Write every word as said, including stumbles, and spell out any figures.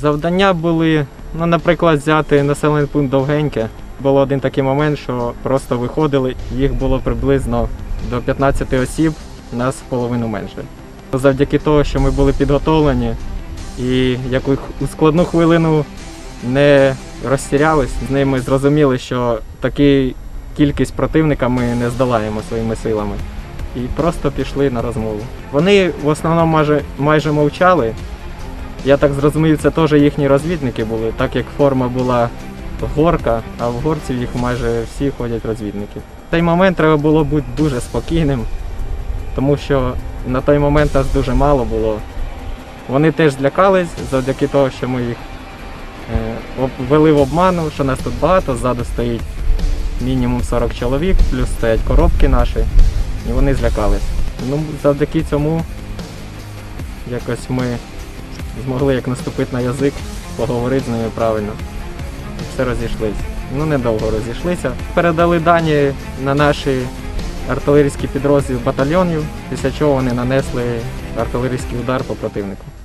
Завдання були, ну, наприклад, взяти населений пункт Довгеньке. Був один такий момент, що просто виходили, їх було приблизно до п'ятнадцяти осіб, нас в половину менше. Завдяки тому, що ми були підготовлені і яку складну хвилину не розтірялись, з ними зрозуміли, що таку кількість противника ми не здолаємо своїми силами. І просто пішли на розмову. Вони в основному майже, майже мовчали. Я так зрозумів, це теж їхні розвідники були, так як форма була горка, а в горці їх майже всі ходять розвідники. В той момент треба було бути дуже спокійним, тому що на той момент нас дуже мало було. Вони теж злякались завдяки тому, що ми їх ввели в обману, що нас тут багато, ззаду стоїть мінімум сорок чоловік, плюс стоять коробки наші, і вони злякались. Ну, завдяки цьому якось ми змогли як наступити на язик, поговорити з ними правильно. Все розійшлися. Ну, недовго розійшлися. Передали дані на наші артилерійські підрозділи батальйонів, після чого вони нанесли артилерійський удар по противнику.